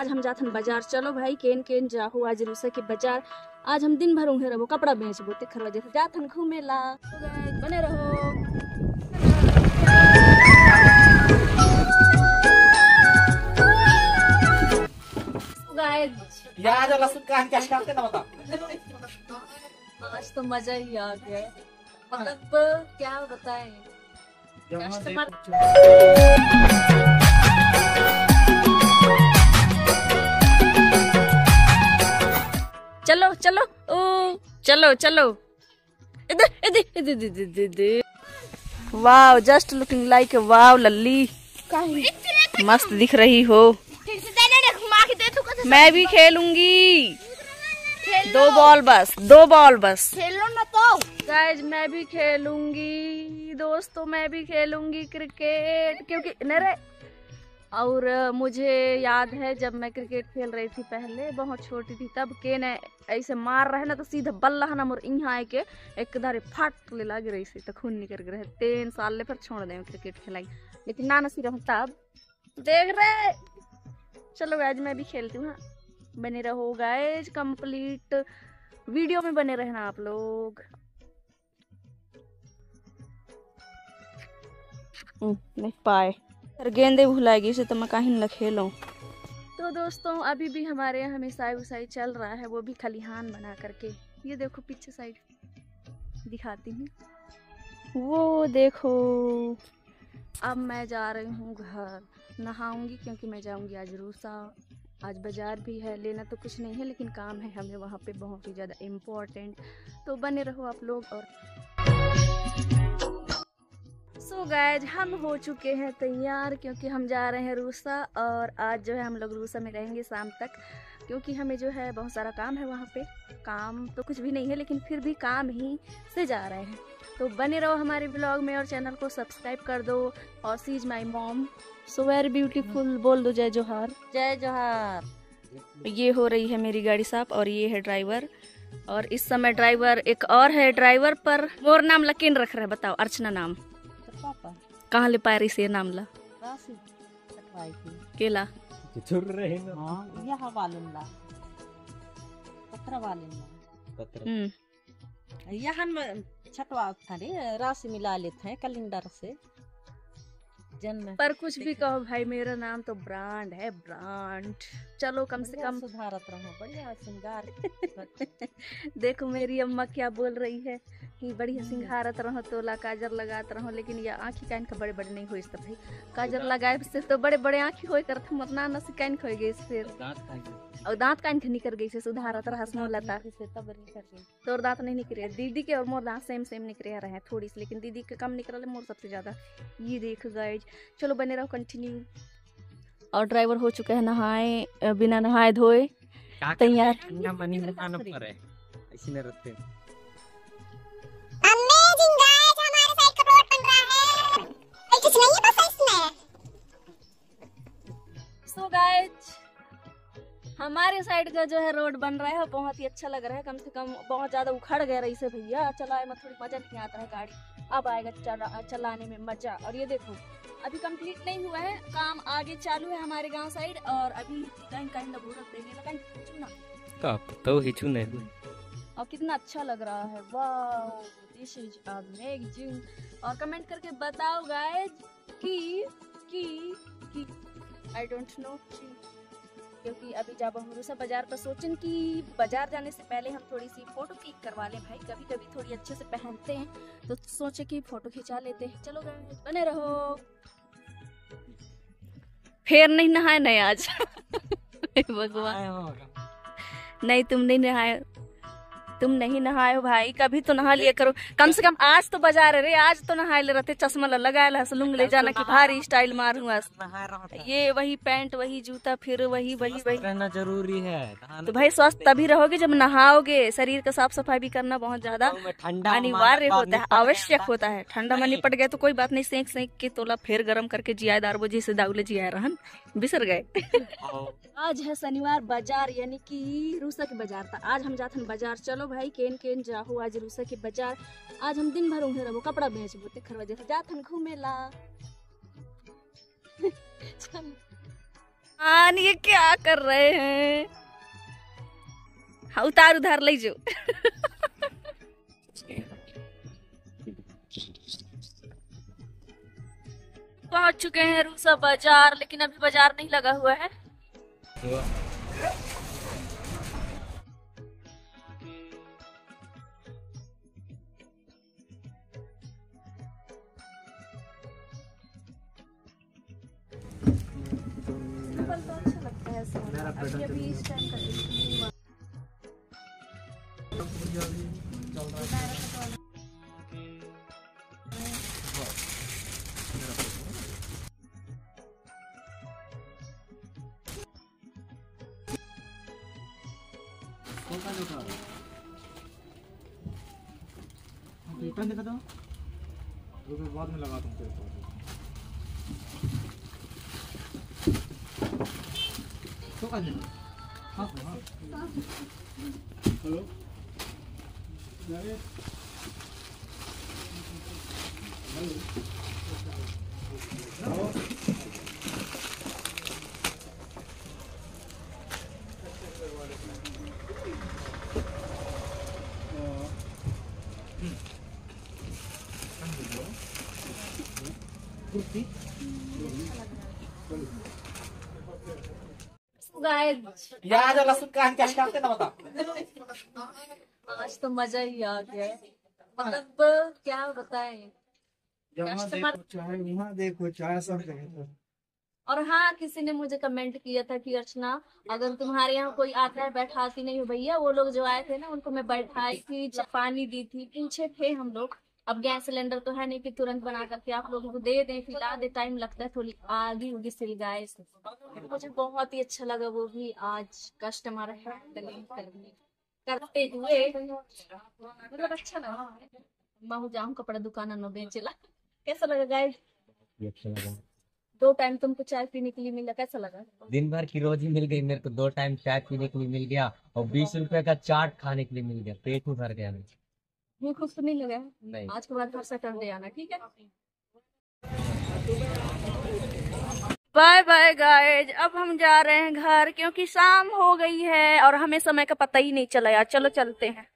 आज हम जाथन बाजार। चलो भाई केन केन जाहु आज रूसा के बाजार। आज हम दिन भर उहे रहो कपड़ा बेचबो तेखर वजह से जाथन घूमे ला। बने रहो गाइस। यार वाला सुकान क्या करते ना बता। आज तो मजा ही आ गया। मतलब क्या बताएं कस्टमर। चलो चलो ओ चलो चलो इधर इधर इधर इधर। Wow just looking like wow Lalli मस्त दिख रही हो। मैं भी खेलूंगी दो बॉल बस खेलो ना तो। गाइस मैं भी खेलूंगी दोस्तों, मैं भी खेलूंगी क्रिकेट क्योंकि नरे। और मुझे याद है जब मैं क्रिकेट खेल रही थी पहले बहुत छोटी थी तब के ने ऐसे मार रहे ना तो सीधा बल्ला है ना मोर यहाँ आए के एक दारे फाट ले लागे रही थी तो खून निकल गए। 3 साल ले फिर छोड़ दें क्रिकेट खेलाई लेकिन ना नसी रहो तब देख रहे। चलो गाइज मैं भी खेलती हूँ। हाँ बने रहो गाइज कंप्लीट वीडियो में बने रहना आप लोग। नहीं पाए गेंदे भुलाएगी उसे तो मैं कहीं न खेलूं। तो दोस्तों अभी भी हमारे यहाँ मिसाई उसाई चल रहा है वो भी खलिहान बना करके। ये देखो पीछे साइड दिखाती हूँ वो देखो। अब मैं जा रही हूँ घर नहाऊंगी क्योंकि मैं जाऊँगी आज रूसा। आज बाज़ार भी है लेना तो कुछ नहीं है लेकिन काम है हमें वहाँ पे बहुत ही ज़्यादा इम्पोर्टेंट। तो बने रहो आप लोग। और सो गाइज हम हो चुके हैं तैयार क्योंकि हम जा रहे हैं रूसा। और आज जो है हम लोग रूसा में रहेंगे शाम तक क्योंकि हमें जो है बहुत सारा काम है वहाँ पे। काम तो कुछ भी नहीं है लेकिन फिर भी काम ही से जा रहे हैं। तो बने रहो हमारे ब्लॉग में और चैनल को सब्सक्राइब कर दो। और she is my mom so very beautiful. बोल दो जय जोहार जय जोहार। ये हो रही है मेरी गाड़ी साफ और ये है ड्राइवर। और इस समय ड्राइवर एक और है ड्राइवर पर मोर नाम लकीन रख रहे बताओ। अर्चना नाम कहाँ ले पारी से नाम ला केला यहाँ छठवा राशि मिला लेते हैं कैलेंडर से जन्म। पर कुछ भी कहो भाई मेरा नाम तो ब्रांड है ब्रांड। चलो कम से कम सुधारत रहो बढ़िया श्रृंगार। देखो मेरी अम्मा क्या बोल रही है कि बढ़िया श्रृंगारत रहो तोला काजर लगात रहो लेकिन ये आँखी कान का बड़े बड़े नहीं हो इस भाई। काजर लगाए से तो बड़े बड़े आँखी हो कर मतना न कान खो गई फिर और दाँत कान खनी कर गई से सुधारत रहस लता। तोर दाँत नहीं निकले दीदी के और मोर दाँत सेम निकले रहे थोड़ी सी लेकिन दीदी के कम निकल मोर सबसे ज्यादा। ये देख गाइज चलो बने रहो कंटिन्यू। और ड्राइवर हो चुका है नहाए बिना नहाए धोए तैयार। सो गाइज हमारे साइड का जो है रोड बन रहा है बहुत ही अच्छा लग रहा है। कम से कम बहुत ज्यादा उखड़ गया रही से भैया चलाए में थोड़ी मजा नहीं आता है गाड़ी। अब आएगा चलाने में मजा। और ये देखो अभी कंप्लीट नहीं हुआ है काम आगे चालू है हमारे गांव साइड। और अभी कहीं देने लगा और कितना अच्छा लग रहा है वाओ दिस इज अमेजिंग। और कमेंट करके बताओ गाइस कि आई डोंट नो क्योंकि अभी जब हम रूसा बाजार पर सोचें कि बाजार जाने से पहले हम थोड़ी सी फोटो क्लिक करवा लें भाई। कभी कभी थोड़ी अच्छे से पहनते हैं तो सोचे कि फोटो खिंचा लेते हैं। चलो बने रहो। फिर नहीं नहाए नहीं आज भगवान नहीं तुम नहीं नहाए हो भाई। कभी तो नहा लिया करो कम से कम। आज तो बाजार है रे आज तो नहाए ले रहते चश्मा लगाए लुंग ले जाना कि भारी स्टाइल मारू। ये वही पैंट वही जूता फिर वही रहना जरूरी है। तो भाई स्वस्थ तभी रहोगे जब नहाओगे। शरीर का साफ सफाई भी करना बहुत ज्यादा अनिवार्य होता है आवश्यक होता है। ठंडा में निपट गए तो कोई बात नहीं सेंक के तोला फिर गर्म करके जियादार वो जैसे दाउले जिया रहन बिसर गए। आज है शनिवार बाजार यानी की रूसा के बाजार था। आज हम जाथन बाजार। चलो भाई केन केन जाहु आज रूसा के बाजार। आज हम दिन भर उहे रहो कपड़ा बेचबो तेखर वजह से जाथन घूमे ला। आन ये क्या कर रहे हैं? हाँ उतार उधार ले जाओ। पहुंच चुके हैं रूसा बाजार, लेकिन अभी बाजार नहीं लगा हुआ है। तो अच्छा लगता है टाइम देखा था बाद में लगाता हूँ। हेलो यार ना बता। आज तो मजा ही आ गया, मतलब क्या बताएं। देखो चाय सब देखो। और हाँ, किसी ने मुझे कमेंट किया था कि अर्चना अगर तुम्हारे यहाँ कोई आता है बैठाती नहीं हो भैया। वो लोग जो आए थे ना उनको मैं बैठाई थी, पानी दी थी, पूछे थे हम लोग। अब गैस सिलेंडर तो है नहीं कि तुरंत बना करके आप लोगों को दे दें, खिला दे, टाइम लगता है थोड़ी आगी होगी सिल गाय। मुझे बहुत ही अच्छा लगा वो भी आज कस्टमर करते हुए, मतलब अच्छा लगा। मैं जाऊँ कपड़ा दुकान नो बेचला। कैसा लगा गाइस? दो टाइम तुमको चाय पीने के लिए मिला, कैसा लगा? दिन भर की रोजी मिल गई मेरे को, दो टाइम चाय पीने के लिए मिल गया और 20 रुपए का चाट खाने के लिए मिल गया। पेट में भर गया। ये कुछ तो नहीं लगा नहीं। आज के बाद हर सैटरडे आना, ठीक है? बाय बाय गाइज, अब हम जा रहे हैं घर क्योंकि शाम हो गई है और हमें समय का पता ही नहीं चला यार। चलो चलते हैं।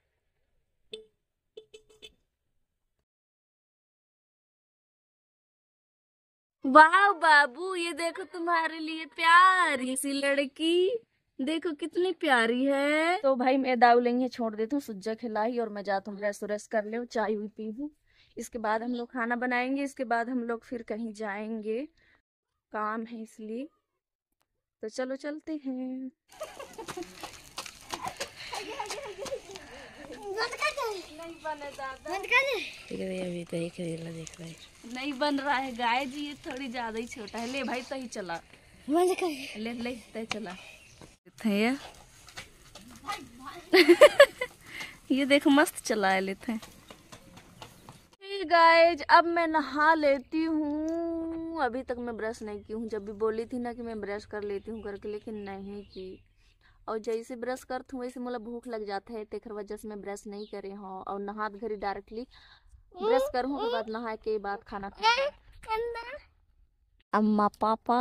वाह बाबू, ये देखो तुम्हारे लिए प्यारी सी लड़की, देखो कितनी प्यारी है। तो भाई मैं दाऊ लेंगे छोड़ देती हूँ, सुज्जा खिलाई और मैं जाता हूँ रेस्ट वेस्ट कर ले, चाय हुई पी हूँ। इसके बाद हम लोग खाना बनाएंगे, इसके बाद हम लोग फिर कहीं जाएंगे, काम है इसलिए। तो चलो चलते हैं। नहीं बन रहा है गाय जी, ये थोड़ी ज्यादा ही छोटा है। ले भाई सही चला, ले ले तय चला। ये देखो मस्त चला लेते हैं। hey guys, अब मैं नहा लेती हूँ। अभी तक मैं ब्रश नहीं की हूँ, जब भी बोली थी ना कि मैं ब्रश कर लेती हूँ करके, लेकिन नहीं की। और जैसे ब्रश करती हूँ वैसे मतलब भूख लग जाता है, तेकर वजह से मैं ब्रश नहीं करे हूँ। और नहात घरी डायरेक्टली ब्रश करूँ के बाद नहाए के बाद खाना खाऊँ। अम्मा पापा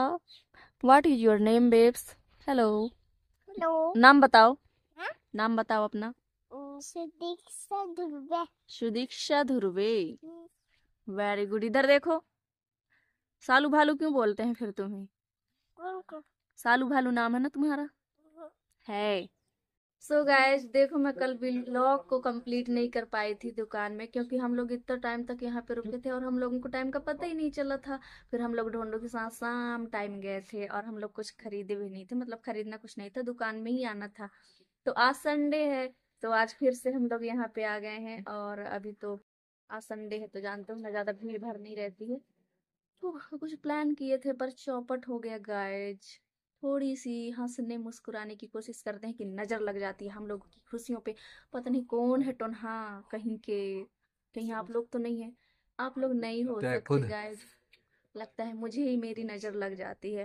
what is your name babes? Hello नाम बताओ। हा? नाम बताओ अपना। सुदीक्षा ध्रुवे। Sudiksha Dhruve, very good. इधर देखो, सालू भालू क्यों बोलते हैं फिर तुम्हें? सालू भालू नाम है ना तुम्हारा? है। सो गाइस देखो, मैं कल व्लॉग को कंप्लीट नहीं कर पाई थी दुकान में क्योंकि हम लोग इतना टाइम तक यहाँ पे रुके थे और हम लोगों को टाइम का पता ही नहीं चला था। फिर हम लोग ढोंडो के साथ शाम टाइम गए थे और हम लोग कुछ खरीदे भी नहीं थे, मतलब खरीदना कुछ नहीं था, दुकान में ही आना था। तो आज संडे है तो आज फिर से हम लोग यहाँ पे आ गए हैं। और अभी तो आज संडे है तो जानते हो ना ज़्यादा भीड़ भाड़ नहीं रहती है। तो कुछ प्लान किए थे पर चौपट हो गया गाइज। थोड़ी सी हंसने मुस्कुराने की कोशिश करते हैं कि नज़र लग जाती है हम लोगों की खुशियों पे। पता नहीं कौन है टोनहा, कहीं के कहीं आप लोग तो नहीं है? आप लोग नहीं हो सकते गाइस, लगता है मुझे ही मेरी नज़र लग जाती है।